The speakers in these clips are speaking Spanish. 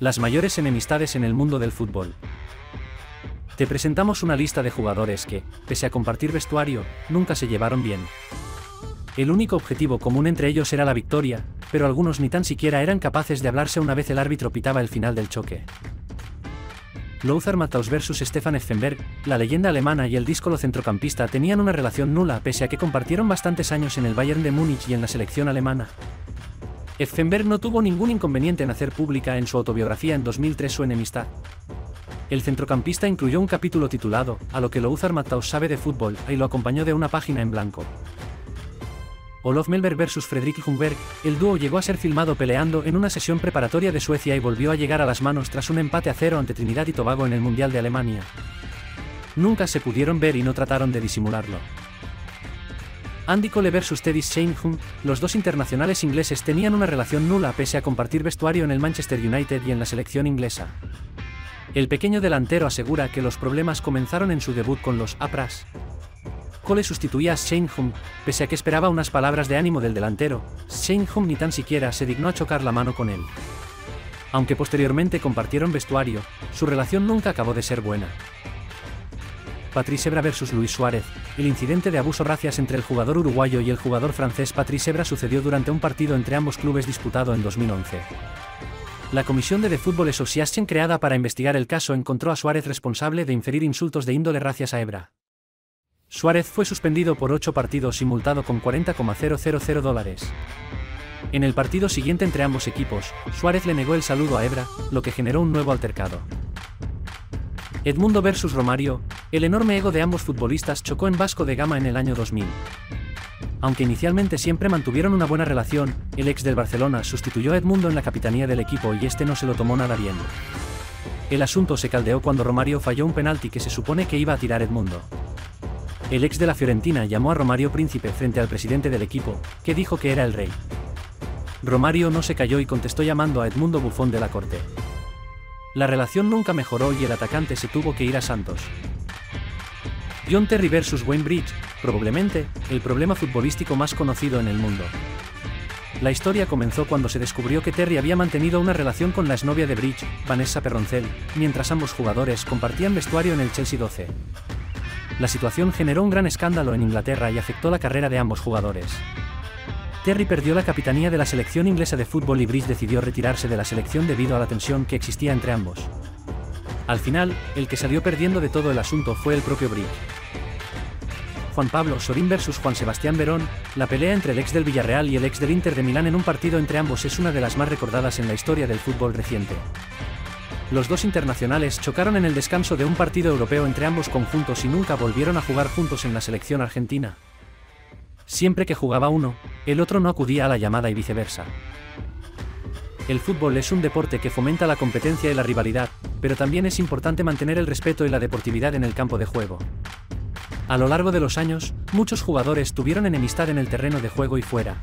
Las mayores enemistades en el mundo del fútbol. Te presentamos una lista de jugadores que, pese a compartir vestuario, nunca se llevaron bien. El único objetivo común entre ellos era la victoria, pero algunos ni tan siquiera eran capaces de hablarse una vez el árbitro pitaba el final del choque. Lothar Matthäus vs Stefan Effenberg, la leyenda alemana y el díscolo centrocampista tenían una relación nula pese a que compartieron bastantes años en el Bayern de Múnich y en la selección alemana. Effenberg no tuvo ningún inconveniente en hacer pública en su autobiografía en 2003 su enemistad. El centrocampista incluyó un capítulo titulado "A lo que Lothar Matthäus sabe de fútbol" y lo acompañó de una página en blanco. Olof Melberg vs Fredrik Humberg, el dúo llegó a ser filmado peleando en una sesión preparatoria de Suecia y volvió a llegar a las manos tras un empate a cero ante Trinidad y Tobago en el Mundial de Alemania. Nunca se pudieron ver y no trataron de disimularlo. Andy Cole vs Teddy Sheringham, los dos internacionales ingleses tenían una relación nula pese a compartir vestuario en el Manchester United y en la selección inglesa. El pequeño delantero asegura que los problemas comenzaron en su debut con los Afras. Cole sustituía a Sheringham, pese a que esperaba unas palabras de ánimo del delantero, Sheringham ni tan siquiera se dignó a chocar la mano con él. Aunque posteriormente compartieron vestuario, su relación nunca acabó de ser buena. Patrice Evra vs Luis Suárez, el incidente de abuso racias entre el jugador uruguayo y el jugador francés Patrice Evra sucedió durante un partido entre ambos clubes disputado en 2011. La comisión de The Football Association creada para investigar el caso encontró a Suárez responsable de inferir insultos de índole racias a Evra. Suárez fue suspendido por 8 partidos y multado con $40,000. En el partido siguiente entre ambos equipos, Suárez le negó el saludo a Evra, lo que generó un nuevo altercado. Edmundo vs Romario, el enorme ego de ambos futbolistas chocó en Vasco de Gama en el año 2000. Aunque inicialmente siempre mantuvieron una buena relación, el ex del Barcelona sustituyó a Edmundo en la capitanía del equipo y este no se lo tomó nada bien. El asunto se caldeó cuando Romario falló un penalti que se supone que iba a tirar Edmundo. El ex de la Fiorentina llamó a Romario príncipe frente al presidente del equipo, que dijo que era el rey. Romario no se calló y contestó llamando a Edmundo bufón de la corte. La relación nunca mejoró y el atacante se tuvo que ir a Santos. John Terry vs Wayne Bridge, probablemente, el problema futbolístico más conocido en el mundo. La historia comenzó cuando se descubrió que Terry había mantenido una relación con la exnovia de Bridge, Vanessa Perroncel, mientras ambos jugadores compartían vestuario en el Chelsea 12. La situación generó un gran escándalo en Inglaterra y afectó la carrera de ambos jugadores. Terry perdió la capitanía de la selección inglesa de fútbol y Bridge decidió retirarse de la selección debido a la tensión que existía entre ambos. Al final, el que salió perdiendo de todo el asunto fue el propio Bridge. Juan Pablo Sorín vs Juan Sebastián Verón, la pelea entre el ex del Villarreal y el ex del Inter de Milán en un partido entre ambos es una de las más recordadas en la historia del fútbol reciente. Los dos internacionales chocaron en el descanso de un partido europeo entre ambos conjuntos y nunca volvieron a jugar juntos en la selección argentina. Siempre que jugaba uno, el otro no acudía a la llamada y viceversa. El fútbol es un deporte que fomenta la competencia y la rivalidad, pero también es importante mantener el respeto y la deportividad en el campo de juego. A lo largo de los años, muchos jugadores tuvieron enemistad en el terreno de juego y fuera.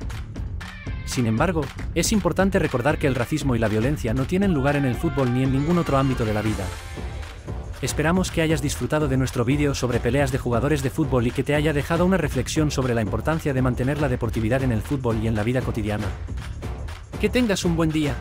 Sin embargo, es importante recordar que el racismo y la violencia no tienen lugar en el fútbol ni en ningún otro ámbito de la vida. Esperamos que hayas disfrutado de nuestro vídeo sobre peleas de jugadores de fútbol y que te haya dejado una reflexión sobre la importancia de mantener la deportividad en el fútbol y en la vida cotidiana. Que tengas un buen día.